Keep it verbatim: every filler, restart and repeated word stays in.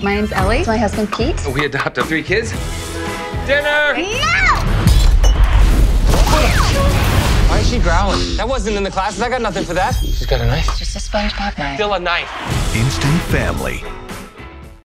My name's Ellie. My husband, Pete. Oh, we adopted three kids. Dinner! No! Why is she growling? That wasn't in the classes. I got nothing for that. She's got a knife. Just a SpongeBob knife. Still a knife. Instant Family.